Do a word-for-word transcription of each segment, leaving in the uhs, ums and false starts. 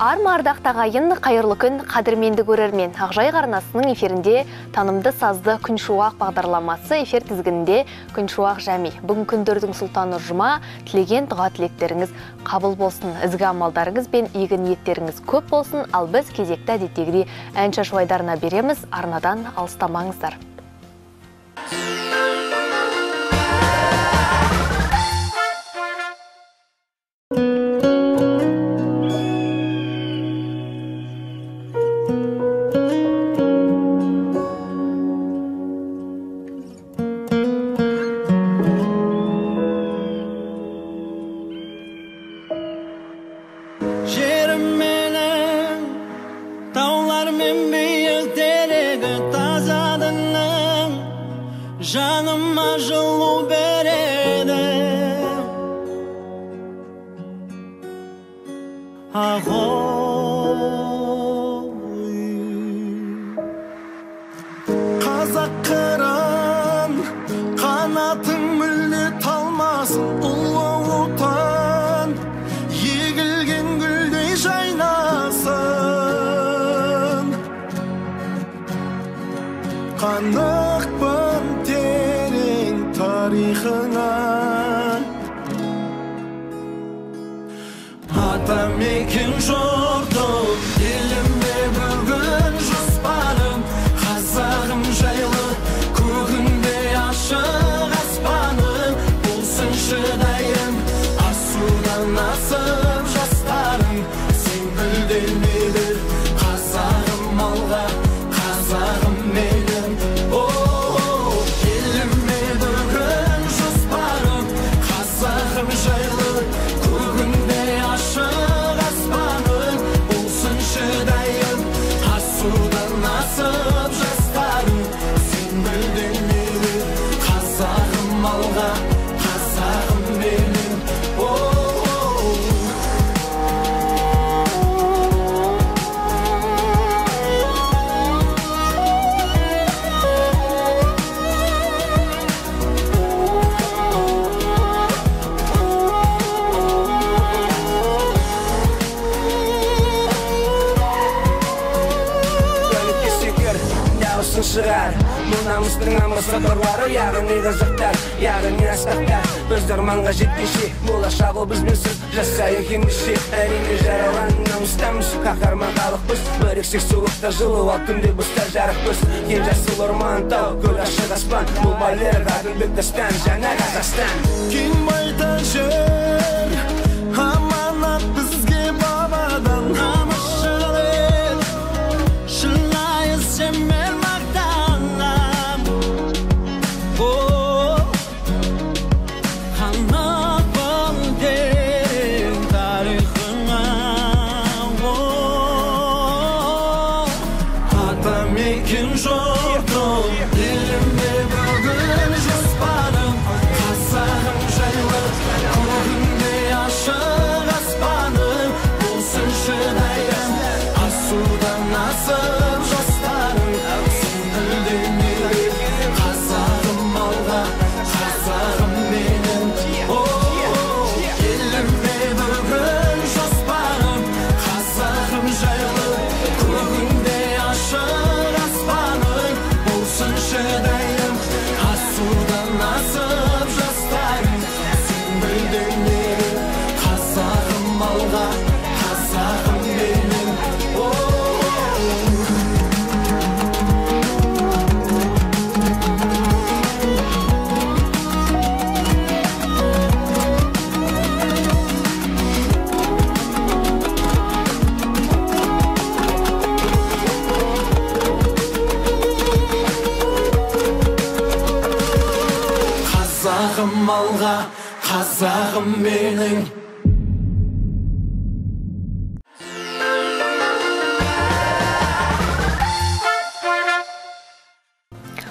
Армардақтағайын қайырлы күн қадірменді көрермен. Ақжайық арнасының эфирінде танымды сазды Күншуақ бағдарламасы эфир тізгінінде Күншуақ жәми. Бүгін күндердің сұлтаны жұма, тілеген дұға тілектеріңіз қабыл болсын, ізгі амалдарыңыз бен игі ниеттеріңіз көп болсын, ал біз кезекті әдеттегідей ән шашуайдарына береміз, арнадан алыстамаңыздар.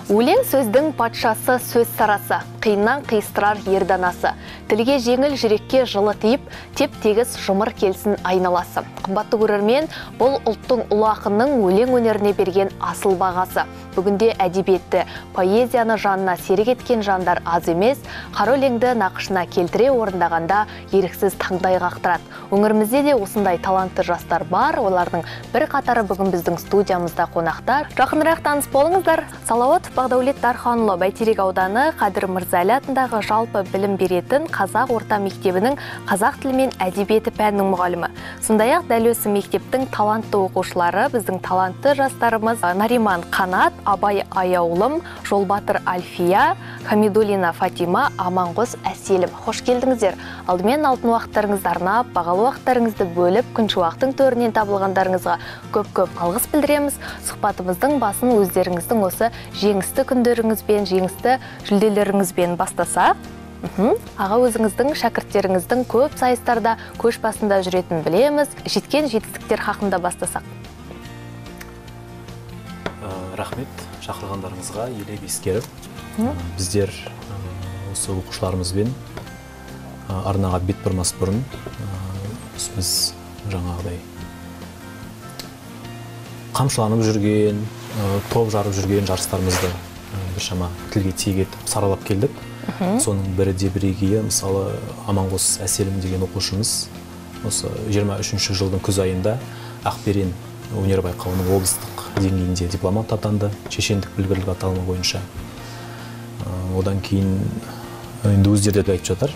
Өлең сөздің патшасы сөз сарасы, қиыннан қиыстырар ерданасы. Тілге жеңіл, жүрекке жылы тиіп, теп-тегіс жұмыр келсін айналасы. Қымбатты көрермен, бұл ұлттың ұлы ақынның өлең өнеріне берген асыл бағасы. Бүгінде әдебиетті, поэзияны жанына серік еткен жандар аз емес, қара өлеңді нақышына келтіре орындағанда еріксіз таңдай қақтырады. Өңірімізде де осындай талантты жастар бар, олардың бір қатары бүгін біздің студиямызда қонақтар. Жақынырақ таныс болыңыздар. Салауат Бағдаулет Дарханұлы Бәйтерек ауданы Қадір Мырзали атындағы жалпы білім беретін Қазақ орта мектебінің қазақ тілі мен әдебиеті пәнінің мұғалімі. Сондай-ақ дәл осы мектептің талантты оқушылары, біздің талантты жастарымыз Нариман Қанат, Абай Аяулым, Жолбатыр Альфия, Хамидулина Фатима, Аманғос Әселім. Хош келдіңіздер. Алдымен алтын уақыттарыңызды арнап, бағалы уақыттарыңызды бөліп, Күншуақтың төрінен табылғандарыңызға көп-көп алғыс білдіреміз. Сұхбатымыздың басын өздеріңіздің осы жеңісті күндеріңізбен, жеңісті жүлделеріңізбен бастасақ, аға өзіңіздің, шәкірттеріңіздің көп сайыстарда көш басында жүретін білеміз. Жеткен жетістіктер хақында бастасақ. Рахмет шақырғандарыңызға елеп ескеріп, біздер осы оқушыларымызбен арнаға бет бұрмас бұрын сөз жаңағыдай қамшыланып жүрген, топ жарып жүрген жарыстарымызды біршама тілге тиек етіп саралап келдік. Соның бірі де бірегейі, мысалы Аманғос Әселім деген оқушымыз осы жиырма үшінші жылдың күз айында Ақберен өнер байқауының облыстық деңгейінде дипломат атанды, шешендік білгірлік аталымы бойынша. Одан кейін енді өздерді айтып жатыр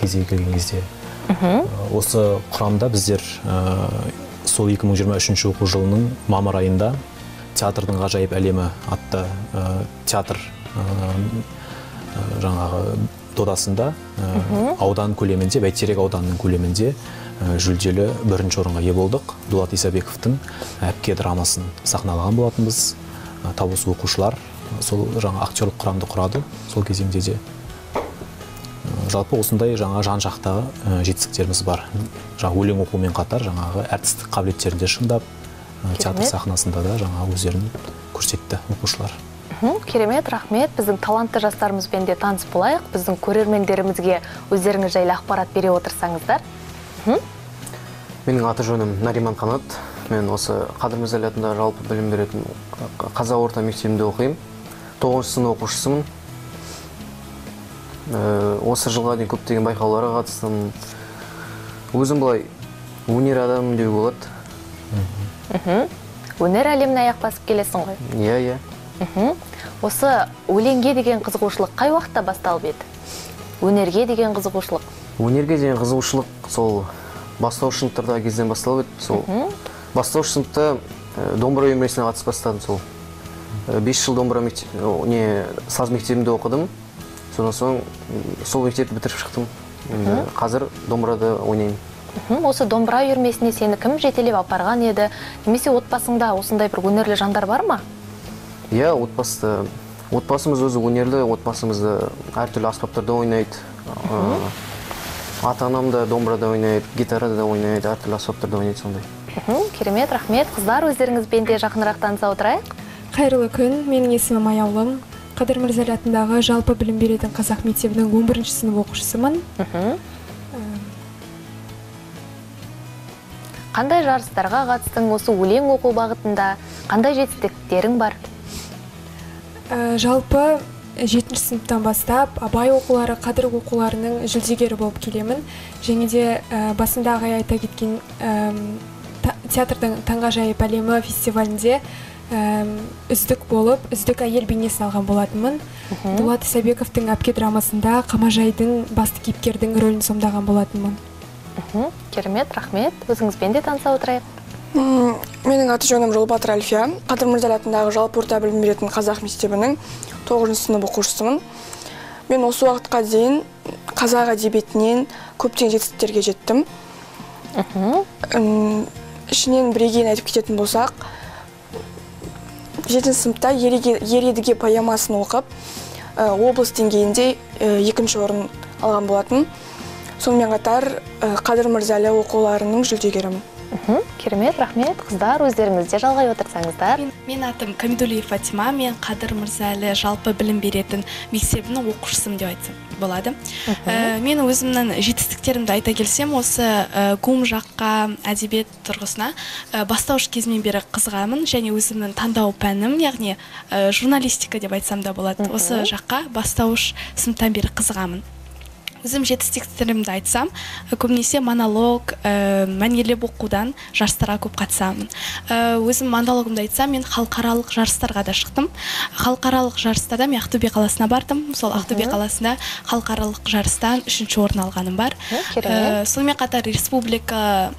кезеге келген кезде. Осы құрамда біздер сол екі мың жиырма үшінші оқу жылының мамыр айында театрдың ғажайып әлемі атты театр жаңағы додасында аудан көлемінде, Бәйтерек ауданының көлемінде жүлделі бірінші орынға ие болдық. Дулат Исабековтың әпке драмасын сахналаған болатынбыз. Табыс оқушылар сол жаңа актерлік құрамды құрады сол кезеңде де. Жалпы осындай жаңа жан жақтағы жетістіктеріміз бар. Жаңа өлең оқумен қатар жаңағы әртістік қабілеттерінде шындап, театр сахнасында да жаңа өздерін көрсетті оқушылар. Керемет, рахмет. Біздің талантты жастарымызбен де таныс болайық. Біздің көрермендерімізге өздеріңіз жайлы ақпарат бере отырсаңыздар. Менің аты жөнім Нариман Қанат. Мен осы Қадыр Мырзали атындағы жалпы білім беретін Қазақ орта мектебінде оқимын. тоғызыншы сынып оқушысымын. Осы жылға дейін көптеген байқауларға қатыстым. Өзім былай өнер адамы деуге болады. Өнер әлеміне аяқ басып келесің ғой? Иә, иә. Осы өлеңге деген қызығушылық қай уақытта басталып еді? Өнерге деген қызығушылық? Өнерге деген қызығушылық сол бастауыш сыныптардағы кезден басталып еді. Бастауыш сыныпта домбыра үйірмесіне қатысып бастадым сол. бес жыл домбыра саз мектебінде оқыдым. Содан соң сол мектепті бітіріп шықтым. Қазір домбырада ойнаймын. Осы домбыра үйірмесіне сені кім жетелеп апарған еді? Немесе отбасыңда осындай бір өнерлі жандар бар ма? Иә, отбасымыз өзі өнерлі, отбасымызды әртүрлі аспаптарда ойнайды. Ата-анам да домбырада ойнайды, гитарада да ойнайды, әртүрлі аспаптарда ойнайды сондай. Керемет, рахмет. Қыздар, өздеріңізбен де жақынырақ таныса отырайық. Қайырлы күн, менің есімім Аяулым. Қадыр Мырзали атындағы жалпы білім беретін қазақ мектебінің он бірінші сынып оқушысымын. Қандай жарыстарға қатыстың осы өлең оқу бағытында? Қандай жетістіктерің бар? Жалпы жетінші сыныптан бастап Абай оқулары, Қадыр оқуларының жүлдегері болып келемін. Және де басында ағай айта кеткен театрдың таңғажайып әлемі фестивалінде үздік болып, үздік әйел бейнесін алған болатынмын. Дулат Исабековтың әпке драмасында Қамажайдың басты кейіпкердің рөлін сомдаған болатынмын. Керемет, рахмет. Өзіңізбен де таныса отырайық. Менің аты жөнім Жолбатыр Альфия. Қадыр Мырзали атындағы жалпы орта білім беретін қазақ мектебінің тоғызыншы сынып оқушысымын. Мен осы уақытқа дейін қазақ әдебиетінен көптеген жетістіктерге жеттім. Ішінен бірегейін айтып кететін болсақ, жетінші сыныпта «Ередіге» поэмасын оқып, облыс деңгейінде екінші орын алған болатын. Сонымен қатар Қадыр Мырзали оқуларының жүлдегерімін. Керемет, рахмет, қыздар, өздеріңізде жалғай отырсаңыздар. Мен атым Хамидулина Фатима, мен Қадыр Мырзалы жалпы білім беретін мектебінің оқушысым деп айтсам болады. Мен өзімнің жетістіктерімді айта келсем, осы гум жаққа әдебиет тұрғысына бастауыш кезмен бері қызығамын және өзімнің таңдау пәнім, яғни журналистика деп айтсам да болады. Осы жаққа бастауыш сыныптан бері қызығамын. Өзім жетістіктерімді айтсам, көбінесе монолог, мәнерлеп оқудан жарыстарға көп қатысамын. Өзім монологымды айтсам, мен халықаралық жарыстарға да шықтым. Халықаралық жарыстарда мен Ақтөбе қаласына бардым. Сол Ақтөбе қаласында халықаралық жарыстан үшінші орын алғаным бар. Сонымен қатар республика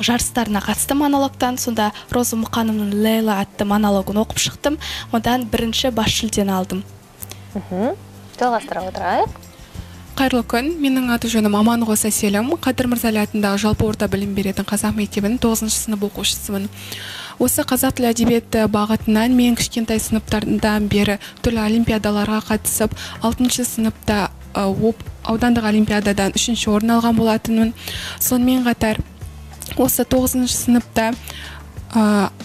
жарыстарына қатысты монологтан, сонда Роза Мұқанымның Лейла атты монологын оқып шықтым. Одан бірінші бас жүлдені алдым. Жалғастыра отырайық. Қайырлы күн, менің аты жөнім Аманғос Әселім, Қадыр Мырзалы атындағы жалпы орта білім беретін қазақ мектебінің тоғызыншы сынып оқушысымын. Осы қазақ тілі әдебиеті бағытынан мен кішкентай сыныптардан бері түрлі олимпиадаларға қатысып, алтыншы сыныпта аудандық олимпиададан үшінші орын алған болатынмын. Сонымен қатар, осы тоғызыншы сыныпта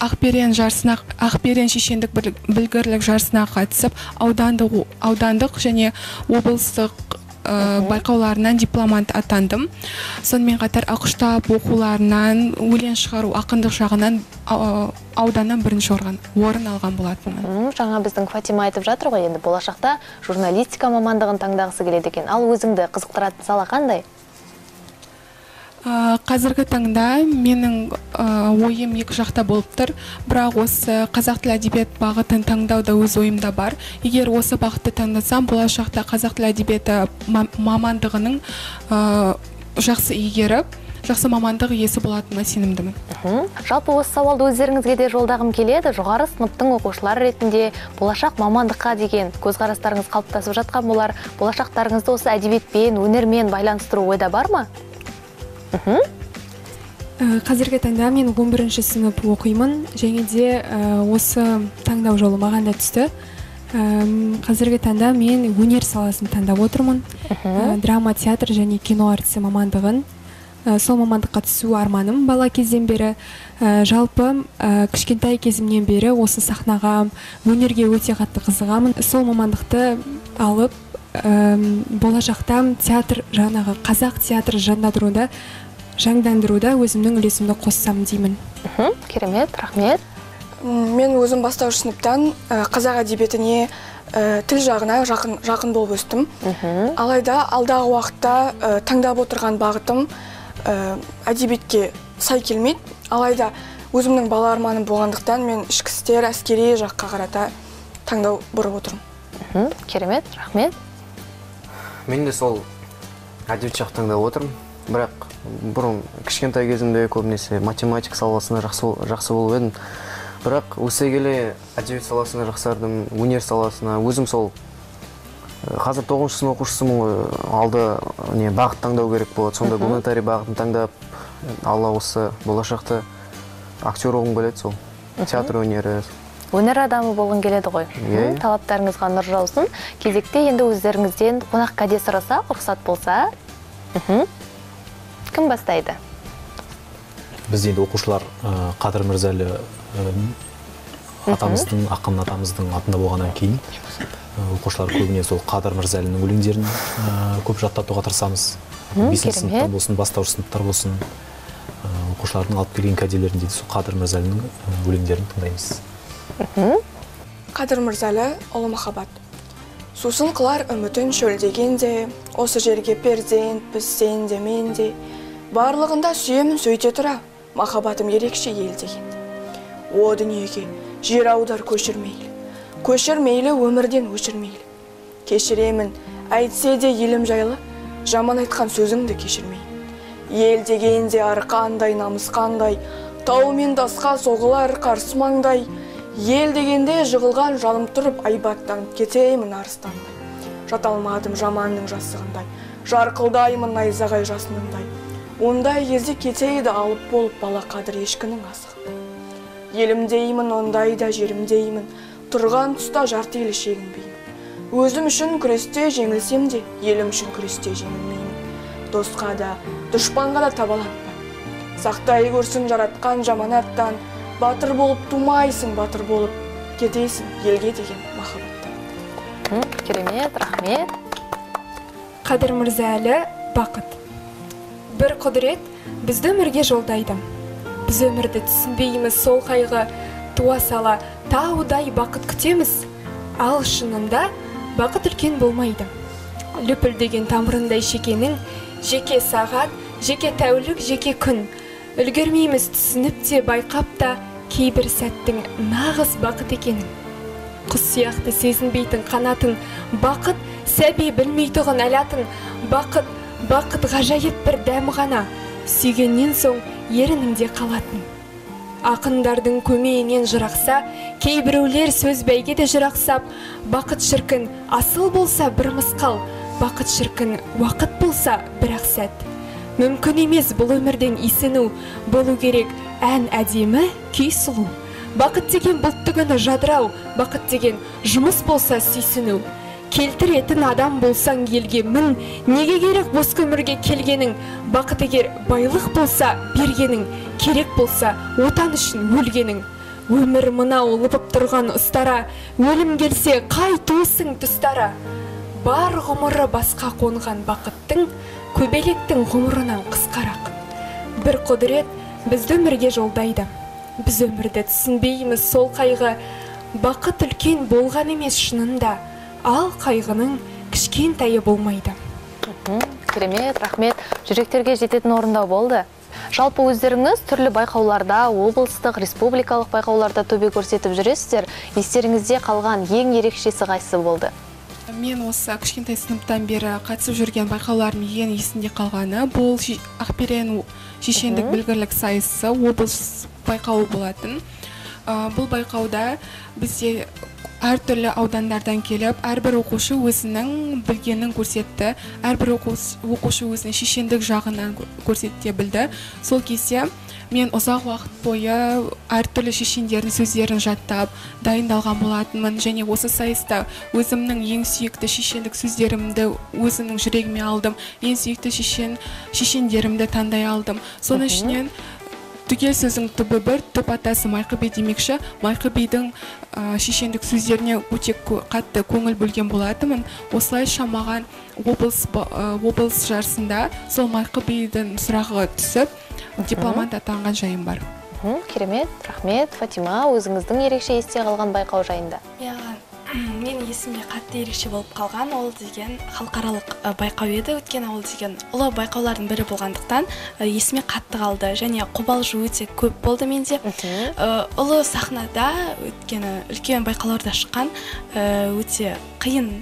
Ақберен шешендік білгірлік жарысына қатысып, аудандық және облыстық байқауларынан дипломант атандым. Сонымен қатар ақшта оқуларынан, өлең шығару, ақындық жағынан ауданнан бірінші орын алған болатынмын. Жаңа біздің Фатима айтып жатыр ғой, енді болашақта журналистика мамандығын таңдағысы келеді екен. Ал өзіңді қызықтыратын сала қандай? Қазіргі таңда менің ойым екі жақта болып тұр, бірақ осы қазақ тілі әдебиет бағытын таңдауда өз ойымда бар. Егер осы бағытты таңдасам, болашақта қазақ тілі әдебиеті мамандығының жақсы игеріп, жақсы мамандығы есі болатынына сенімдімін. Жалпы осы сауалды өздеріңізге де жолдағым келеді. Жоғары сыныптың оқушылары ретінде болашақ мамандыққа деген көзқарастарыңыз қалыптасып жатқан болар. Болашақтарыңызды осы әдебиетпен, өнермен байланыстыру ойда бар ма? Қазіргі таңда мен он бірінші сынып оқимын және де осы таңдау жолы маған да түсті. Қазіргі таңда мен өнер саласын таңдап отырмын, драма, театр және кино әртісі мамандығын. Сол мамандыққа түсу арманым бала кезден бері. Жалпы кішкентай кезімнен бері осы сахнаға, өнерге өте қатты қызығамын. Сол мамандықты алып болашақтан театр жанағы қазақ театры жандандыруда жаңдандыруда өзімнің үлесімді қоссам деймін. Керемет, рахмет. Мен өзім бастауыш сыныптан қазақ әдебиетіне тіл жағына жақын болып өстім. Алайда алдағы уақытта таңдап отырған бағытым әдебиетке сай келмейді. Алайда өзімнің бала арманым болғандықтан мен ішкі істер, әскери жаққа қарата таңдау бұрып отырмын. Керемет, рахмет. Мен де сол әдебиет жақ таңдап отырмын. Бірақ бұрын кішкентай кезімде көбінесе математик саласына жақсы болып едім. Бірақ өсе келе әдебиет саласына жақсардым, өнер саласына. Өзім сол қазір тоғызыншы сынып оқушысымын, алда бағыт таңдау керек болады. Сонда гуманитарий бағытын таңдап, алла осы болашақта актер болғым келеді, сол театр өнері. Өнер адамы болғың келеді ғой. Талаптарыңызға нұр жаусын. Кезекте енді өздеріңізден қонақ кәде сұраса, рұқсат болса, кім бастайды? Біз енді оқушылар Қадыр Мырзалы атамыздың, ақын атамыздың атында болғаннан кейін оқушылар көбіне сол Қадыр Мырзалының өлеңдерін көп жаттатуға тырысамыз. Бесінші сыныптар болсын, бастауыш сыныптар болсын, оқушылардың алып келген кәделерінде сол Қадыр Мырзалының өлеңдерін тыңдаймыз. Қадыр Мырзалы ұлы махаббат. Сусын қылар үмітін шөлдегенде, осы жерге перзент, біз сен де мен де, барлығында сүйемін сөйте тұра, махаббатым ерекше елдегенде. О дүниеге жер аудар көшірмейлі, көшірмейлі өмірден өшірмейлі. Кешіремін, әйтсе де елім жайлы, жаман айтқан сөзіңді кешірмейлі. Елдегенде арқандай, намысқандай, тау мен дасқа соғылар қарсымаңдай, ел дегенде жығылған жалым тұрып айбаттан кетеймін арыстандай. Жаталмадым жаманның жасығындай, жарқылдаймын найзағай жасынындай. Ондай кезде кетейді алып болып бала Қадыр ешкінің асығындай. Елімдеймін, ондай да жерімдеймін, тұрған тұста жарты елі шегінбеймін. Өзім үшін күресте жеңілсем де, елім үшін күресте жеңілмеймін. Досқа да, дұшпанға да табаланбаймын. Сақтай көрсін жаратқан жаманаттан, батыр болып тумайсың, батыр болып кетейсің елге деген махаббаттан. Керемет, рахмет. Қадыр Мырзаәлі, бақыт. Бір құдірет бізді өмірге жолдайды. Біз өмірді түсінбейміз, сол қайғы туа сала таудай бақыт күтеміз. Ал шынында бақыт үлкен болмайды. Лүпілдеген тамырындай шекенің жеке сағат, жеке тәулік, жеке күн. Үлгермейміз түсініп те, байқап та, кейбір сәттің нағыз бақыт екенін. Құс сияқты сезінбейтін қанатын, бақыт сәби білмейтұғын әлатын, бақыт, бақыт ғажайып бір дәмі ғана, сүйгеннен соң ерініңде қалатын. Ақындардың көмейінен жырақса, кейбіреулер сөз бәйге де жырақсап, бақыт шіркін асыл болса бір мысқал, бақыт шіркін уақыт болса бір ақсәт. Мүмкін емес бұл өмірден есіну, болу керек ән әдемі, күй сұлу. Бақыт деген бұлттығыны жадырау, бақыт деген жұмыс болса сүйсіну. Келтіретін адам болсаң елге мін, неге керек бос көмірге келгенің, бақыт егер байлық болса бергенің, керек болса отан үшін өлгенің. Өмір мына олып тұрған ұстара, өлім келсе қай туысың тұстара. Бар ғұмыры басқа қонған бақыттың, көбелектің ғұмырынан қысқарақ. Бір құдірет бізді өмірге жолдайды. Біз өмірді түсінбейміз, сол қайғы, бақыт үлкен болған емес шынында. Ал қайғының кішкен тайы болмайды. Керемет, рахмет. Жүректерге жететін орындау болды. Жалпы өздеріңіз түрлі байқауларда, облыстық, республикалық байқауларда төбе көрсетіп жүресіздер. Естеріңізде қалған ең ерекшесі қайсы болды? Мен осы кішкентай сыныптан бері қатысып жүрген байқауларым ең есінде қалғаны бұл Ақберен шешендік білгірлік сайысы облыс байқауы болатын. Бұл байқауда бізде әртүрлі аудандардан келіп, әрбір оқушы өзінің білгенін көрсетті, әрбір оқушы өзінің шешендік жағынан көрсетте білді. Сол кезде мен ұзақ уақыт бойы әртүрлі шешендердің сөздерін жаттап, дайындалған болатынмын және осы сайыста өзімнің ең сүйікті шешендік сөздерімді өзімнің жүрегіме алдым, ең сүйікті шешендерімді таңдай алдым. Соның ішінен түгел сөзің түбі бір, түп атасы Майқы Бей демекші. Майқы Бейдің шешендік сөздеріне өте қатты көңіл бөлген болатымын. Осылайша маған облыс жарысында сол Майқы Бейдің сұрағы түсіп, дипломант атанған жайым бар. Керемет, рахмет. Фатима, өзіңіздің ерекше есте қалған байқау жайында. Мен есімде қатты ерекше болып қалған ол деген халықаралық байқау еді. Өткен ол деген ұлы байқаулардың бірі болғандықтан есіме қатты қалды және қобалжу өте көп болды менде. Ұлы сахнада өткені үлкен байқауларда шыққан өте қиын.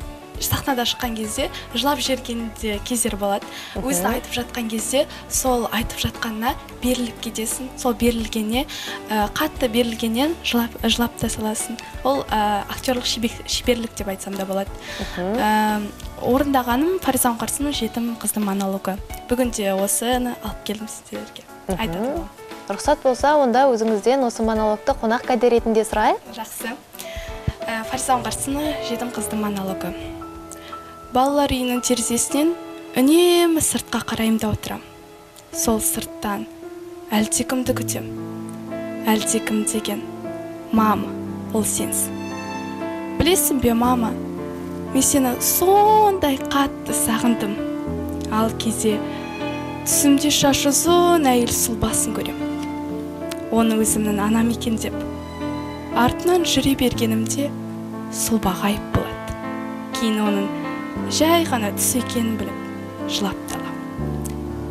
Сахнада шыққан кезде жылап жібергенде кездер болады. Өзі айтып жатқан кезде сол айтып жатқанына беріліп кетесің, сол берілгеніне, қатты берілгеннен жылап та саласың. Ол актерлік шеберлік деп айтсам да болады. Орындағаным Фариза Анғарсының жетім қыздың монологы. Бүгінде осыны алып келдім сіздерге. Айтады. Рұқсат болса, онда өзіңізден осы монологты қонақ кәде ретінде сұрайын. Жақсы. Фариза Анғарсының жетім қыздың монологы. Балалар үйінің терезесінен үнемі сыртқа қараймда отырам. Сол сырттан әлдекімді күтем. Әлдекім деген мама, ол сенсің. Білесің бе, мама, мен сені сондай қатты сағындым. Ал кезде түсімде шашы ұзын әйел сұлбасын көрем. Оны өзімнің анам екен деп, артынан жүре бергенімде сұлба ғайып болады. Кейін оның жай ғана түс екенін біліп жылап талам.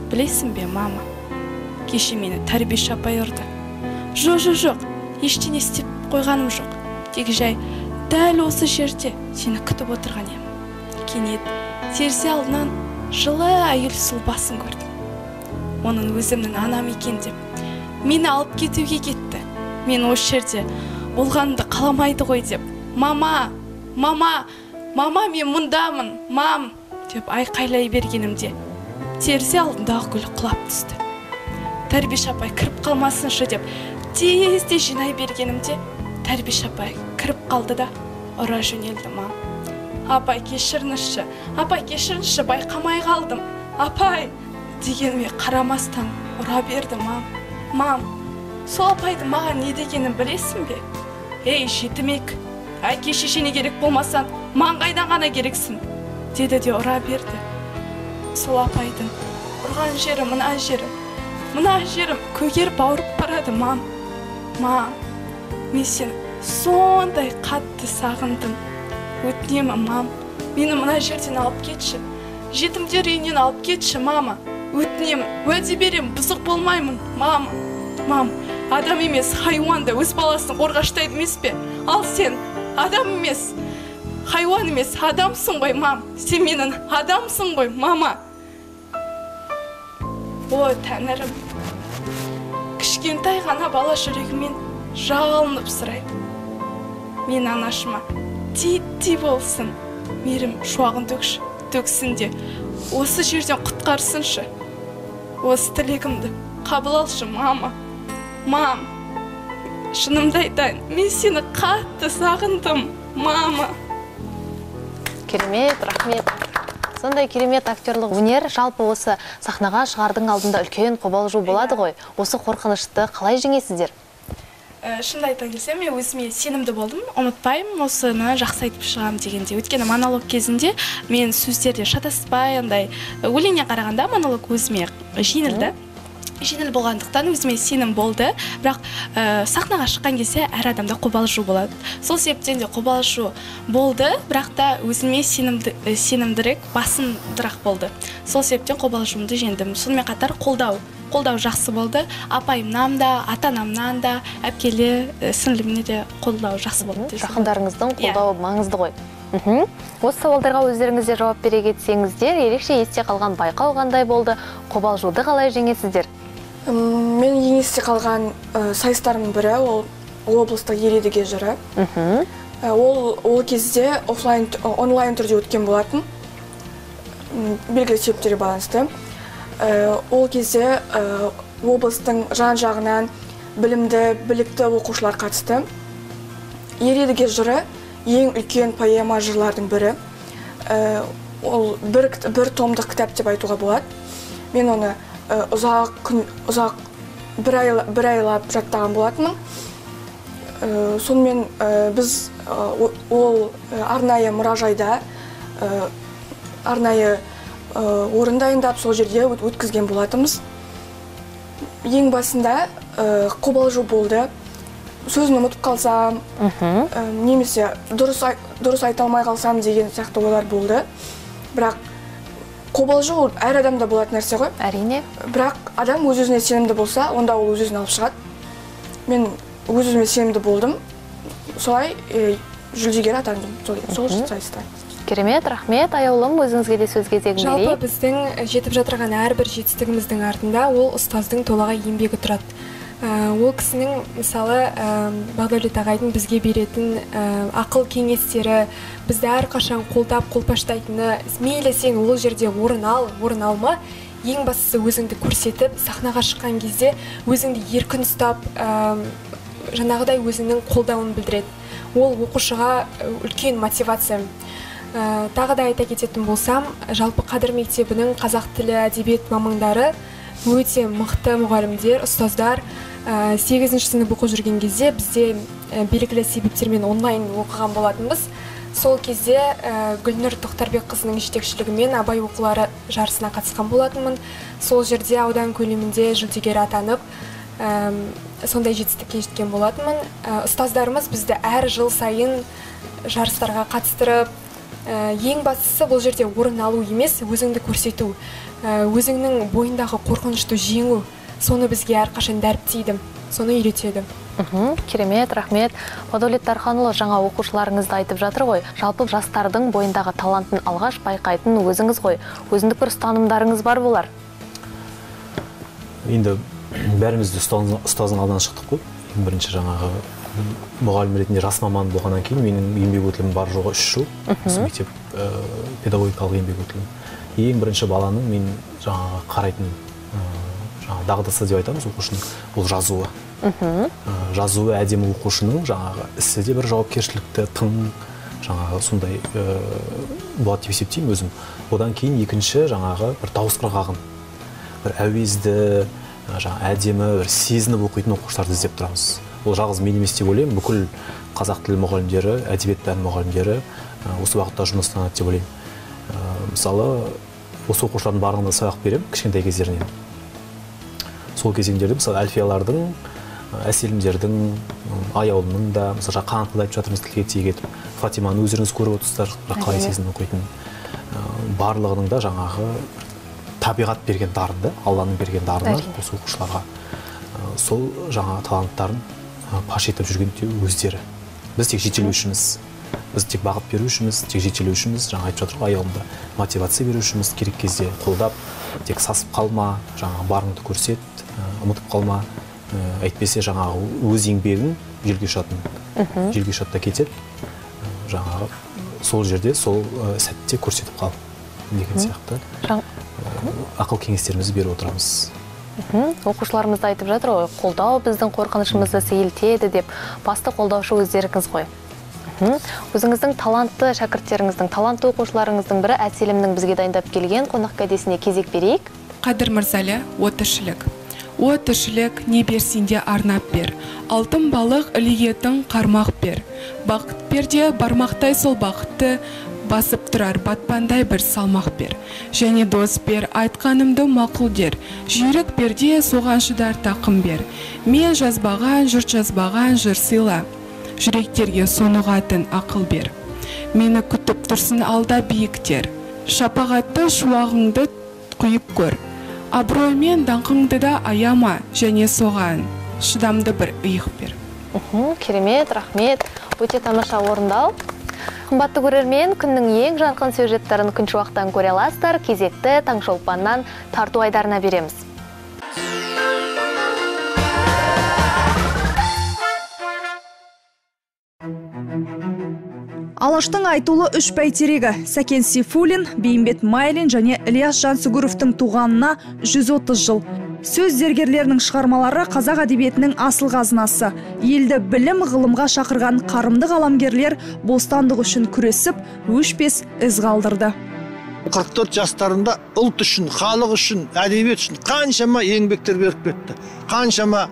Білесің бе, мама, кеше мені тәрбиеші апай ұрды. Жоқ-жоқ-жоқ, ештеңе істеп қойғаным жоқ. Тек жай дәл осы жерде сені күтіп отырған ем. Кенет терезе алдынан жылы әйел сұлбасын көрдім. Оның өзімнің анам екен деп мені алып кетуге кетті. Мен осы жерде болғанымды қаламайды ғой деп, мама, мама, мама, мен мұндамын, мам, деп айқайлай бергенімде терезе алдындағы гүл құлап түсті. Тәрбиеші апай кіріп қалмасыншы деп тез-тез жинай бергенімде тәрбиеші апай кіріп қалды да ұра жөнелді. Мам, апай кешіріңізші, апай кешіріңізші, байқамай қалдым, апай дегеніме қарамастан ұра берді, мам. Мам, сол апайды маған не дегенін білесің бе? Ей, жетімек, әке шешене керек болмасан, маңғайдан ғана керексің, деді де ұра берді. Сол апайдың ұрған жері, мына жері, мына жерім көгер бауырып барады, мам. Мам, мен сені сондай қатты сағындым. Өтінемі, мам, мені мына жерден алып кетші. Жетімдер үйінен алып кетші, мама. Өтінемін, уәде берем, бұзық болмаймын, мама. Мам, адам емес, хайуан да өз баласын қорғаштайды емес пе? Ал сен адам емес, хайуан емес, адамсың ғой, мам. Сен менің адамсың ғой, мама. О, тәңірім, кішкентай ғана бала жүрегімен жалынып сұрайды. Мен анашыма титтей болсын, мерім шуағын төксін де, осы жерден құтқарсыншы. Осы тілегімді қабыл алшы, мама. Мам, шынымды айтайын, мен сені қатты сағындым, мама. Керемет, рахмет. Сондай керемет актерлық өнер, жалпы осы сахнаға шығардың алдында үлкен қобалжу болады ғой. Осы қорқынышты қалай жеңесіздер? Шынымды айта келсем, мен өзіме сенімді болдым, ұмытпаймын, осыны жақсы айтып шығам дегенде. Өйткені монолог кезінде мен сөздерде шатаспай, андай өлеңе қарағанда монолог өзіме жеңілді. Жеңіл болғандықтан өзіме сенім болды, бірақ сахнаға шыққан кезде әр адамда қобалжу болады. Сол себептен де қобалжу болды, бірақ та өзіме сенімдірек, басындырақ болды. Сол себептен қобалжуымды жеңдім. Сонымен қатар қолдау. Қолдау жақсы болды. Апайымнан да, ата-анамнан да, әпкелі, сіңліміне де қолдау жақсы болды. Жақындарыңыздың қолдауы маңызды ғой. Осы сауалдарға өздеріңізде жауап бере кетсеңіздер, ерекше есте қалған байқау қандай болды, қобалжуды қалай жеңесіздер? Мен есте қалған сайыстарымның бірі, ол облыстық ередіге жыры. Ол кезде онлайн түрде өткен болатын, белгілі себептерге байланысты. Ол кезде облыстың жан-жағынан білімді, білікті оқушылар қатысты. Ередіге жыры ең үлкен поэма жырлардың бірі. Ол бір томдық кітап деп айтуға болады. Мен оны ұзақ бір айлап жаттаған болатынмын. Сонымен біз ол арнайы мұражайда арнайы орындайындап сол жерде өткізген болатымыз. Ең басында қобалжу болды. Сөзін ұмытып қалсам, немесе дұрыс айта алмай қалсам деген сияқты олар болды. Бірақ қобалжу әр адамда болатын нәрсе ғой. Әрине. Бірақ адам өз-өзіне сенімді болса, онда ол өз-өзін алып шығады. Мен өз-өзіме сенімді болдым. Солай жүлдегер атандым. Сол сайыста. Керемет, рахмет. Аяулым, өзіңізге де сөз кезегін берейік. Жалпы біздің жетіп жатырған әрбір жетістігіміздің артында ол ұстаздың толағай еңбегі тұрады. Ол кісінің, мысалы, Бағдәулет ағайдың бізге беретін ақыл кеңестері, бізді әрқашан қолдап, қолпаштайтыны, мейлі сен ол жерде орын ал, орын алма, ең бастысы өзіңді көрсетіп, сахнаға шыққан кезде өзіңді еркін ұстап, жаңағыдай өзіңнің қолдауын білдіреді. Ол оқушыға үлкен мотивация. Тағы да айта кететін болсам, жалпы қадыр мектебінің қазақ тілі әдебиет мамандары өте мықты мұғалімдер, ұстаздар. сегізінші сынып оқу жүрген кезде бізде белгілі себептермен онлайн оқыған болатынбыз. Сол кезде Гүлнұр Тоқтарбек қызының жетекшілігімен Абай оқулары жарысына қатысқан болатынмын. Сол жерде аудан көлемінде жүлдегер атанып, сондай жетістікке жеткен болатынмын. Ұстаздарымыз бізді әр жыл сайын жарыстарға қатыстырып, ең бастысы бұл жерде орын алу емес, өзіңді көрсету, өзіңнің бойындағы қорқынышты жеңу. Соны бізге әрқашан дәріптейді, соны үйретеді. Керемет, рахмет. Бадулет Тарханұлы, жаңа оқушыларыңызды айтып жатыр ғой. Жалпы жастардың бойындағы талантын алғаш байқайтын өзіңіз ғой. Өзіндік бір ұстанымдарыңыз бар болар? Енді бәрімізді ұстазың алдан шықтық қой. Бірінші жаңағы мұғалім ретінде жас маман болғаннан кейін менің еңбек өтілім бар жоғы үш жыл. Мектеп педагогикалық еңбек өтілім. Ең бірінші баланың мен жаңағы қарайтын дағдысы деп айтамыз оқушының, ол жазуы. Жазуы әдемі оқушының жаңағы ісі де бір жауапкершілікті тың жаңағы сондай болады деп есептеймін өзім. Одан кейін екінші жаңағы бір дауыс қырғағын, бір әуезді, әдемі бір сезініп оқитын оқушыларды іздеп тұрамыз. Ол жалғыз мен емес деп ойлаймын, бүкіл қазақ тілі мұғалімдері, әдебиет пәні мұғалімдері осы бағытта жұмыстанады деп ойлаймын. Мысалы, осы оқушылардың барлығына сабақ беремін кішкентай кездерінен. Сол кезеңдерде мысалы Әлфиялардың, Әселімдердің, Аяулымның да мысалы қанаттылай жатырмыз тілге тиек етіп, Фатиманы өздеріңіз көріп отырсыздар, қалай сезініп оқитын. Барлығының да жаңағы табиғат берген дарынды, Алланың берген дарыны осы оқушыларға сол жаңа таланттарын паш етіп жүргенде өздері. Біз тек жетелеушіміз, біз тек бағыт берушіміз, тек жетелеушіміз, жаңа айтып жатыр Аяулымда мотивация берушіміз, керек кезде қолдап, тек сасып қалма, жаңа барыңды көрсет, ұмытып қалма, әйтпесе жаңағы өз еңбегің желге ұшатын, желге ұшатта кетеді, жаңағы сол жерде сол сәтте көрсетіп қал деген сияқты ақыл кеңестерімізді беріп отырамыз. Оқушыларымызды айтып жатыр ғой, қолдау біздің қорқынышымызды сейілтеді деп, басты қолдаушы өздеріңіз ғой. Өзіңіздің талантты шәкірттеріңіздің, талантты оқушыларыңыздың бірі Әселімнің бізге дайындап келген қонақ кәдесіне кезек берейік. Қадыр Мырзалы, отышілік. Отышілік не берсенде арнап бер. Алтын балық үлігетін қармақ бер. Бақыт берде бармақтай сол бақытты басып тұрар батпандай бір салмақ бер. Және дос бер, айтқанымды мақұл дер. Жүйрік берде соған шыдар тақым бер. Мен жазбаған, жұрт жазбаған жыр сыйла. Жүректерге сонығатын ақыл бер. Мені күтіп тұрсын алда биіктер. Шапағатты шуағыңды құйып көр. Абырой мен даңқыңды да аяма, және соған шыдамды бір ұйық бер. Керемет, рахмет. Өте тамаша орындал. Қымбатты көрермен, күннің ең жарқын сюжеттерін Күншуақтан көре аласыздар, кезекті Таңшолпаннан тарту айдарына береміз. Алаштың айтулы үш бәйтерегі Сәкен Сифулин, Бенбет Майлин және Ильяс Жан Сугуруфтың туғанына жүз отыз жыл. Сөз зергерлерінің шығармалары қазақ әдебиетінің асыл қазынасы. Елді білім ғылымға шақырған қарымды қаламгерлер бостандық үшін күресіп, өшпес із қалдырды. қырық төрт жастарында ұлт үшін, халық үшін, әдебиет үшін қаншама еңбектер беріп кетті. Қаншама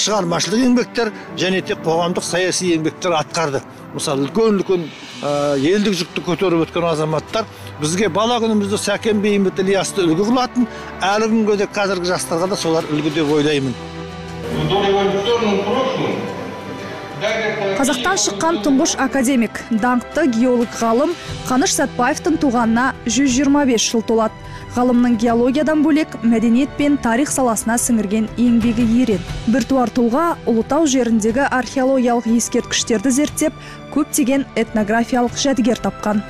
шығармашылық еңбектер және тек қоғамдық саяси еңбектер атқарды. Мысалы, үлкен-үлкен елдік жүкті көтеріп өткен азаматтар бізге бала күнімізді Сәкен Бейімбет Ілиясты үлгі қылатын, әлі күнге де қазіргі жастарға да солар үлгі деп ойлаймын. Қазақтан шыққан тұңғыш академик, даңқты геолог ғалым Қаныш Сәтбаевтың туғанына жүз жиырма бес жыл толады. Ғалымның геологиядан бөлек мәдениет пен тарих саласына сіңірген еңбегі ерен. Біртуар тұлға Ұлытау жеріндегі археологиялық ескерткіштерді зерттеп, көптеген этнографиялық жәдігер тапқан.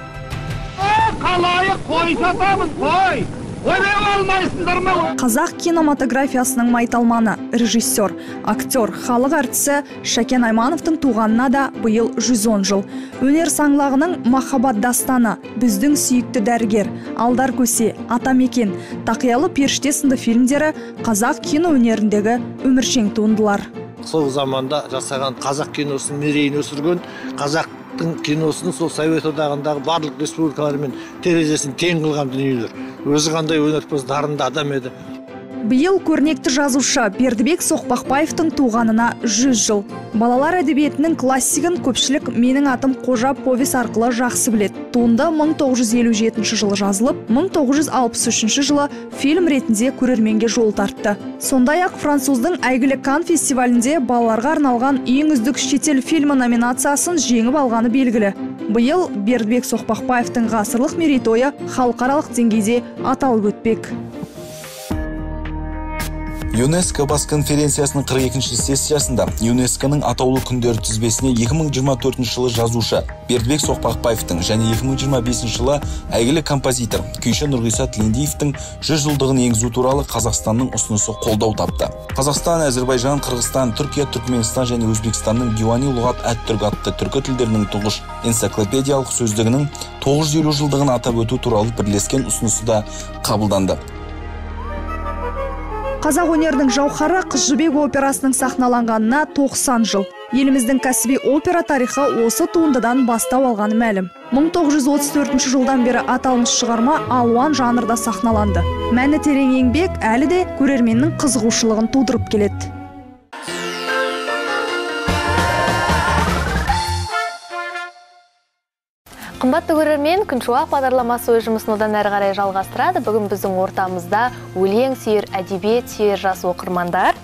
Қазақ кинематографиясының майталманы, режиссер, актер, халық әртісі Шәкен Аймановтың туғанына да бұйыл жүз он жыл. Өнер саңлағының махаббат дастаны, біздің сүйікті дәргер, алдар көсе, атамекен, тақиялы періште сынды фильмдері қазақ кино өнеріндегі өміршең туындылар. Сол заманда жасаған қазақ киносын мерейін өсірген қазақ киносын сол Совет одағындағы барлық республикалармен терезесін тең қылған дүниелер. Өзі қандай өнерпаз дарынды адам еді. Биыл көрнекті жазушы Бердібек Соқпақбаевтың туғанына жүз жыл. Балалар әдебиетінің классигін көпшілік «Менің атым Қожа» повес арқылы жақсы біледі. Туынды мың тоғыз жүз елу жетінші жылы жазылып, мың тоғыз жүз алпыс үшінші жылы фильм ретінде көрерменге жол тартты. Сондай-ақ француздың әйгілі Кан фестивалінде балаларға арналған ең үздік шетел фильмі номинациясын жеңіп алғаны белгілі. Биыл Бердібек Соқпақбаевтың ғасырлық мерейтойы халықаралық деңгейде аталып өтпек. ЮНЕСКО бас конференциясының қырық екінші сессиясында ЮНЕСКО-ның атаулы күндер тізбесіне екі мың жиырма төртінші жылы жазушы Бердібек Соқпақбаевтың және екі мың жиырма бесінші жылы әйгілі композитор Күйші Нұрғысат Лендиевтің жүз жылдығын енгізу туралы Қазақстанның ұсынысы қолдау тапты. Қазақстан, Әзербайжан, Қырғызстан, Түркия, Түркменстан және Өзбекстанның Диуани лұғат әт-түрк атты түркі тілдерінің тұңғыш энциклопедиялық сөздігінің тоғыз жүз елу жылдығын атап өту туралы бірлескен ұсынысы да қабылданды. Қазақ өнердің жауһары Қызжыбек операсының сахналанғанына тоқсан жыл. еліміздің кәсіби опера тарихы осы туындыдан бастау алғаны мәлім. мың тоғыз жүз отыз төртінші жылдан бері аталмыш шығарма ауан жанрда сахналанды. Мәні терең еңбек әлі де көрерменнің қызығушылығын тудырып келеді. Қымбатты көрермен, Күншуақ бағдарламасы өз жұмысын одан әрі қарай жалғастырады. Бүгін біздің ортамызда өлең сүйер, әдебиет сүйер жас оқырмандар.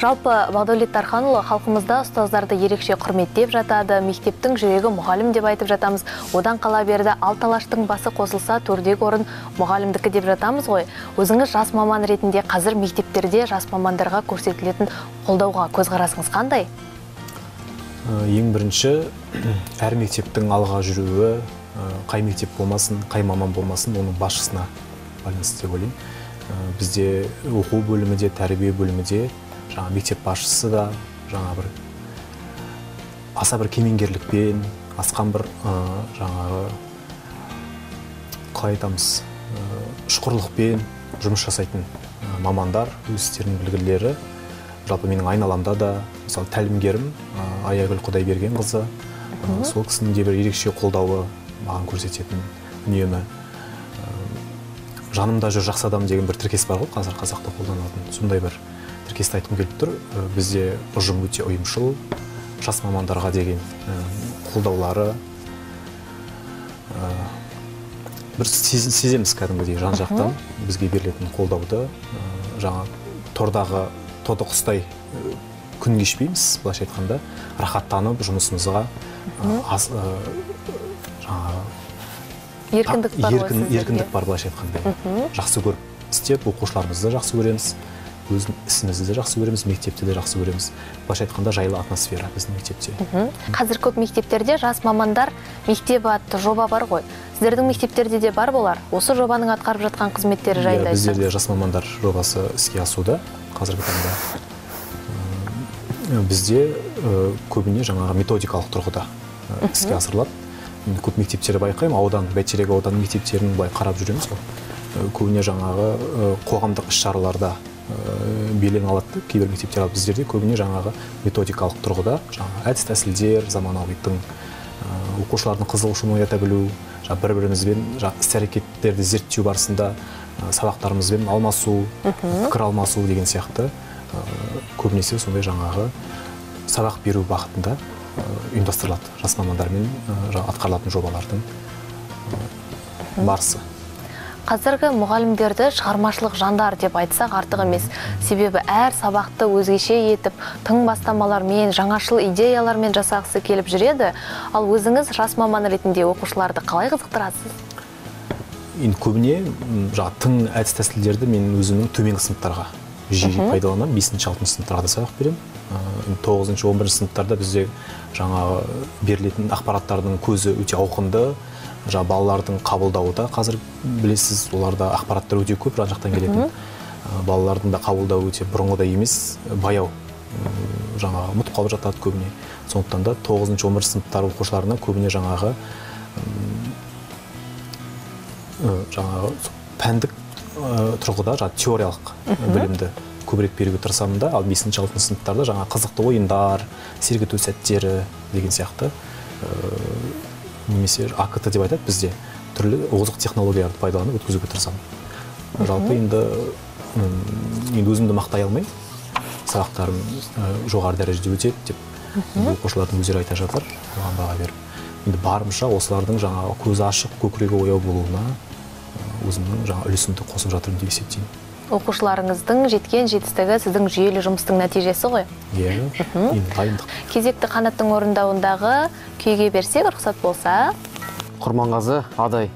Жалпы Бағдәулет Тарханұлы халқымызда ұстаздарды ерекше құрметтеп жатады. Мектептің жүрегі мұғалім деп айтып жатамыз. Одан қала берді алталаштың басы қосылса төрдегі орын мұғалімдікі деп жатамыз ғой. Өзіңіз жас маман ретінде қазір мектептерде жас мамандарға көрсетілетін қолдауға көзқарасыңыз қандай? Ең бірінші, әр мектептің алға жүруі, қай мектеп болмасын, қай маман болмасын, оның басшысына байланысты деп ойлаймын. Бізде оқу бөлімі де, тәрбие бөлімі де, жаңа мектеп басшысы да жаңа бір аса бір кемеңгерлікпен, асқан бір жаңағы қалай айтамыз, ұшқырлықпен жұмыс жасайтын мамандар, өз істерінің білгірлері. Жалпы менің айналамда да, мысалы, тәлімгерім Аягүл Құдайберген қызы, сол кісінің де бір ерекше қолдауы маған көрсететін үнемі. Жанымда жүр жақсы адам деген бір тіркес бар ғой, қазір қазақта қолданатын. Сондай бір тіркесті айтқым келіп тұр. Бізде ұжым өте ұйымшыл, жас мамандарға деген қолдаулары. Бір сеземіз кәдімгідей жан жақтан бізге берілетін қолдауды, жаңа тордағы тоты құстай күн кешпейміз, былайша айтқанда, рахаттанып жұмысымызға еркіндік бар, былайша айтқанда. Жақсы көріп істеп, оқушыларымызды жақсы көреміз, өз ісімізді де жақсы көреміз, мектепте де жақсы көреміз. Былайша айтқанда, жайлы атмосфера біздің мектепте. Қазір көп мектептерде жас мамандар мектеп атты жоба бар ғой. Сіздердің мектептерде де бар болар. Осы жобаның атқарып жатқан қызметтері жайлы айтсаңыз. Біздерде жас мамандар жобасы іске асуда. Қазіргі таңда бізде көбіне жаңағы методикалық тұрғыда іске асырылады. Көп мектептері байқаймын, аудан, Бәйтерек аудан мектептерін былай қарап жүреміз. Көбіне жаңағы қоғамдық іс-шараларда белең алады, кейбір мектептер алып біздерде көбіне жаңағы методикалық тұрғыда әдіс-тәсілдер, заманауиттың оқушылардың қызығушылығын оята білу, бір-бірімізбен іс-әрекеттерді зерттеу барысында сабақтарымызбен алмасу, пікір алмасу деген сияқты көбінесе сондай жаңағы сабақ беру бақытында ұйымдастырылады жас мамандармен атқарылатын жобалардың барысы. Қазіргі мұғалімдерді шығармашылық жандар деп айтсақ артық емес. Себебі әр сабақты өзгеше етіп, тың бастамалармен, жаңашыл идеялармен жасағысы келіп жүреді. Ал өзіңіз жас маман ретінде оқушыларды қалай қызықтырасыз? Енді көбіне тың әдіс-тәсілдерді мен өзімнің төмен сыныптарға жиі пайдаланамын. бесінші алтыншы сыныптарға да сабақ берем. тоғызыншы он бірінші сыныптарда бізде жаңағы берілетін ақпараттардың көзі өте ауқымды. Балалардың қабылдауы да қазір білесіз, оларда ақпараттар өте көп, жан жақтан келетін. Балалардың да қабылдауы өте бұрынғыда емес, баяу, жаңағы ұмытып қалып жатады көбіне. Сондықтан да тоғызыншы он бірінші сыныптар оқушыларына көбіне жаңағы пәндік тұрғыда теориялық білімді көбірек беруге тырысамын да, ал бесінші алтыншы сыныптарда жаңа қызықты ойындар, сергіту сәттері деген сияқты немесе а ка тэ деп айтады бізде, түрлі озық технологияларды пайдаланып өткізуге тырысамын. Жалпы енді өзімді мақтай алмай, сабақтарым жоғары дәрежеде өтеді деп оқушылардың өздері айта жатыр, оған баға беріп. Енді барымша осылардың жаңағы көзі ашық, көкірегі ояу болуына өзімнің жаңа үлесімді қосып жатырмын деп есептеймін. Оқушыларыңыздың жеткен жетістігі сіздің жүйелі жұмыстың нәтижесі ғой? Е, енді дайындық. Кезекті Қанаттың орындауындағы күйге берсек, рұқсат болса. Құрманғазы Адай.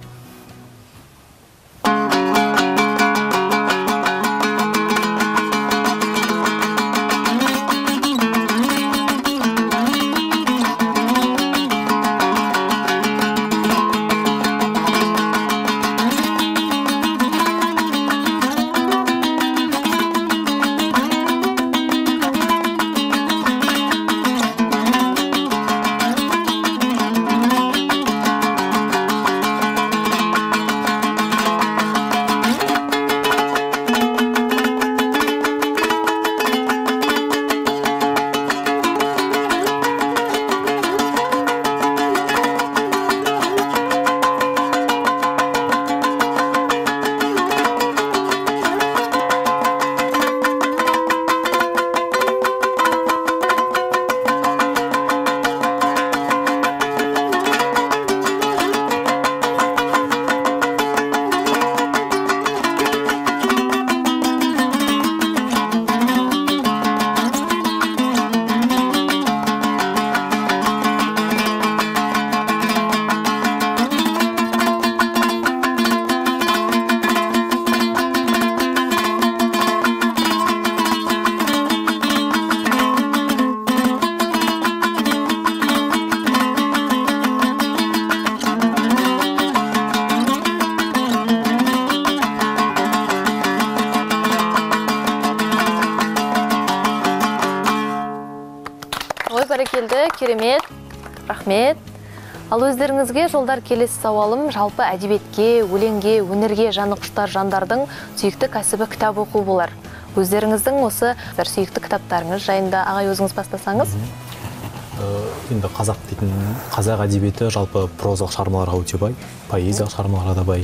керемет, рахмет. Ал өздеріңізге жолдар келесі сауалым жалпы әдебиетке, өлеңге, өнерге жаны құштар жандардың сүйікті кәсібі кітап оқу болар. Өздеріңіздің осы бір сүйікті кітаптарыңыз жайында ағай өзіңіз бастасаңыз? Енді қазақ дейтін қазақ әдебиеті жалпы прозалық шығармаларға өте бай, поэзиялық шығармаларға да бай.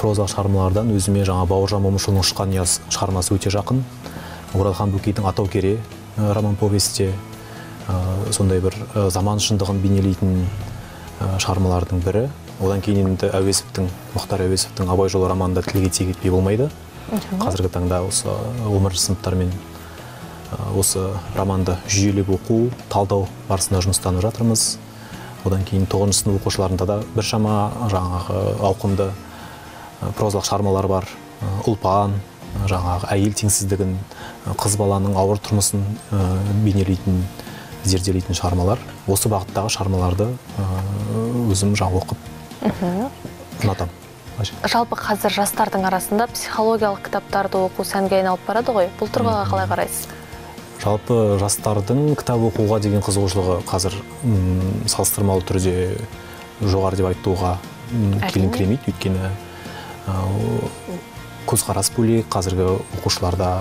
Прозалық шығармалардан өзіме жаңа Бауыржан Момышұлының шыққан Яз шығармасы өте жақын. Оралхан Бөкейдің Атаукере роман повесте сондай бір заман шындығын бейнелейтін шығармалардың бірі. Одан кейін енді Әуезовтің, Мұқтар Әуезовтің Абай жолы романында тілге тиек етпей болмайды. Қазіргі таңда осы оныншы сыныптармен осы романды жүйелеп оқу, талдау барысында жұмыстанып жатырмыз. Одан кейін тоғызыншы сынып оқушыларында да біршама жаңағы ауқымды прозалық шығармалар бар. Ұлпан, жаңағы әйел теңсіздігін, қыз баланың ауыр тұрмысын бейнелейтін, зерделейтін шығармалар. Осы бағыттағы шығармаларды өзім жаңа оқып ұнатамын. Жалпы қазір жастардың арасында психологиялық кітаптарды оқу сәнге айналып барады ғой. Бұл тұрғыға қалай қарайсыз? Жалпы жастардың кітап оқуға деген қызығушылығы қазір салыстырмалы түрде жоғары деп айтуға келіңкіремейді. Өйткені көзқарас бөлек, қазіргі оқушыларда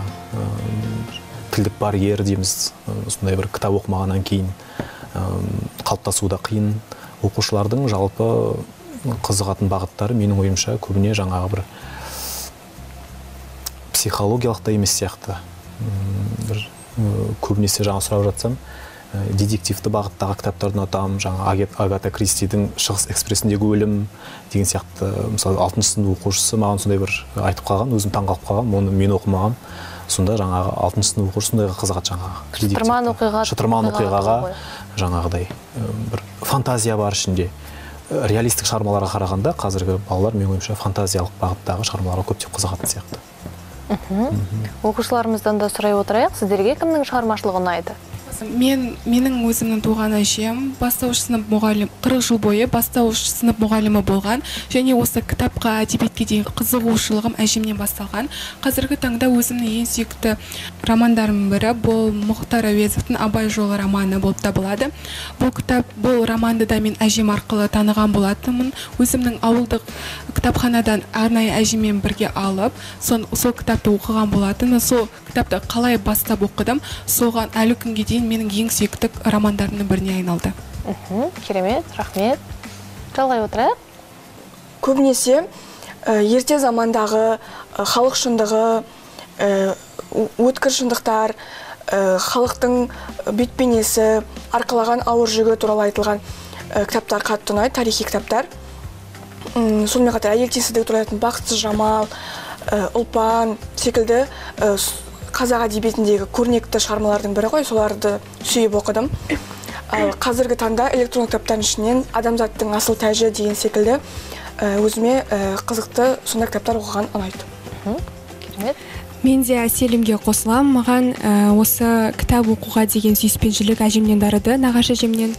тілдік барьер дейміз, сондай бір кітап оқымағаннан кейін қалыптасу да қиын. Оқушылардың жалпы қызығатын бағыттары менің ойымша көбіне жаңағы бір психологиялық та емес сияқты. Көбінесе жаңа сұрап жатсам, детективті бағыттағы кітаптардың атам, жаңа Агата Кристидің Шығыс экспрессіндегі өлім деген сияқты, мысалы алтыншы сынып оқушысы маған сондай бір айтып қалған, өзім таңғалып қалған, оны мен оқымаған. Сонда жаңағы алтыншы сынып оқушысы сондайға қызығады, жаңағы шытырман оқиғаға, жаңағыдай бір фантазия бар ішінде. Реалистік шығармаларға қарағанда қазіргі балалар мен ойымша фантазиялық бағыттағы шығармаларға көптеп қызығатын сияқты. Оқушыларымыздан да сұрай отырайық, сіздерге кімнің шығармашылығы ұнайды? Менің өзімнің туған әжем бастауыш сынып мұғалім, қырық жыл бойы бастауыш сынып мұғалімі болған, және осы кітапқа, әдебиетке деген қызығушылығым әжемнен басталған. Қазіргі таңда өзімнің ең сүйікті романдарымның бірі бұл Мұқтар Әуезовтің Абай жолы романы болып табылады. Бұл кітап, бұл романды да мен әжем арқылы таныған болатынмын. Өзімнің ауылдық кітапханадан арнайы әжеммен бірге алып, сол кітапты оқыған болатын. Сол кітапты қалай бастап оқыдым, соған әлі күнге дейін менің ең сүйікті романдарымның біріне айналды. Керемет, рахмет. Жалғай отырайық. Көбінесе ерте замандағы халық шындығы, өткір шындықтар, халықтың бетпенесі, арқылаған ауыр жүгі туралы айтылған кітаптар қатты ұнайды, тарихи кітаптар. Сонымен қатар әйел теңсіздігі туралы айтылған Бақытсыз Жамал, Ұлпан секілді қазақ әдебиетіндегі көрнекті шығармалардың бірі ғой, соларды сүйіп оқыдым. Қазіргі таңда электронды кітаптардың ішінен Адамзаттың асыл тәжі деген секілді өзіме қызықты сонда кітаптар оқыған ұнайды. Керемет. Мен де Әселімге қосылам. Маған осы кітап оқуға деген сүйіспеншілік әжемнен дарыды, нағашы әжемнен.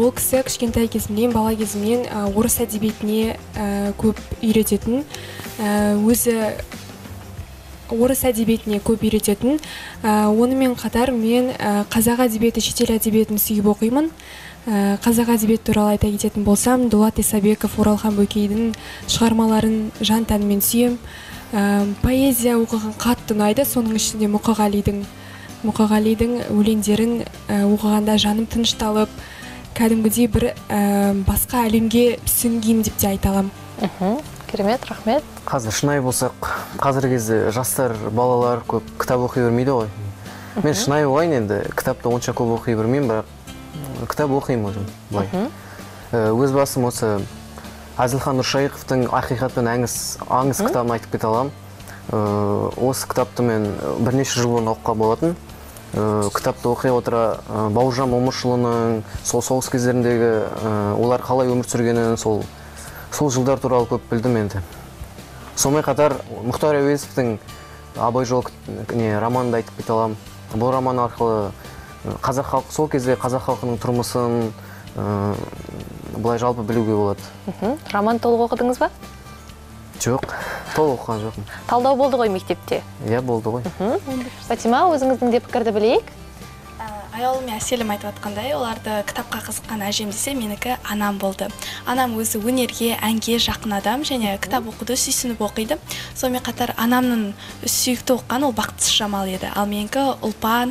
Ол кісі кішкентай кезімнен, бала кезімнен орыс әдебиетіне көп үйрететін, өзі орыс әдебиетіне көп үйрететін. Онымен қатар мен қазақ әдебиеті, шетел әдебиетін сүйіп оқимын. Қазақ әдебиет туралы айта кететін болсам, Дулат Исабеков, Оралхан Бөкейдің шығармаларын жан тәніммен сүйем. Поэзия оқыған қатты ұнайды, соның ішінде Мұқағалидің Мұқағалидің өлеңдерін оқығанда жаным тынышталып, кәдімгідей бір басқа әлемге сүңгеймін деп те айта алам. Керемет, рахмет. Қазір шынайы болсақ, қазір кезде жастар, балалар көп кітап оқи бермейді ғой. Мен шынайы болайын, енді кітапты онша көп оқи бермеймін, бірақ кітап оқимын өзім бай. Өз басым осы Әзілхан Нұршайықовтың «Ақиқат пен аңыз» кітабын айтып кете алам. Осы кітапты мен бірнеше жыл бұрын оқуға болатын. Кітапты оқи отыра Бауыржан Момышұлының сол соғыс кездеріндегі олар қалай өмір сүргенін, сол жылдар туралы көп білдім енді. Сонымен қатар Мұқтар Әуезовтің «Абай жолы» романын айтып кете алам. Бұл роман арқылы қазақ халқы, сол кезде қазақ халқының тұрмысын бұлай жалпы білуге болады. Роман толық оқыдыңыз ба? Жоқ, толық оқыған жоқым. Талдау болды ғой мектепте? Иә, болды ғой. Фатима, өзіңіздің де пікірді білейік? Аяулым мен Әселім айтып атқандай, оларды кітапқа қызыққан әжем десе, менікі анам болды. Анам өзі өнерге, әнге жақын адам, және кітап оқуды сүйсініп оқиды. Сонымен қатар анамның сүйікті оққан ол Бақытсыз Жамал еді. Ал менікі Ұлпан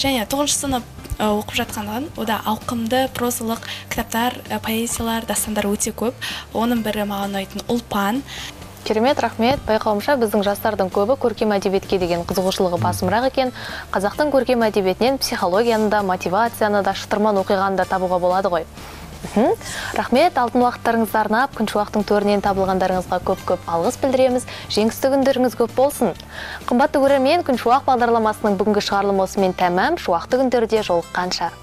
және тоғызыншы сынып оқып жатқандығын, ода ауқымды прозалық кітаптар, поэзиялар, дастандар өте көп. Оның бірі маған ұнайтын Ұлпан. Керемет, рахмет. Байқауымша, біздің жастардың көбі көркем әдебиетке деген қызығушылығы басымырақ екен. Қазақтың көркем әдебиетінен психологияны да, мотивацияны да, шытырман оқиғаны да табуға болады ғой. Рахмет, алтын уақыттарыңызды арнап, Күншуақтың төрінен табылғандарыңызға көп-көп алғыс білдіреміз. Жеңістігіндеріңіз көп болсын. Қымбатты көрермен, Күншуақ бағдарламасының бүгінгі шығарылымы осымен тәмам. Шуақты күндерде жолыққанша.